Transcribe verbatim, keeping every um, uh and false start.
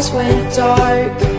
eyes went dark.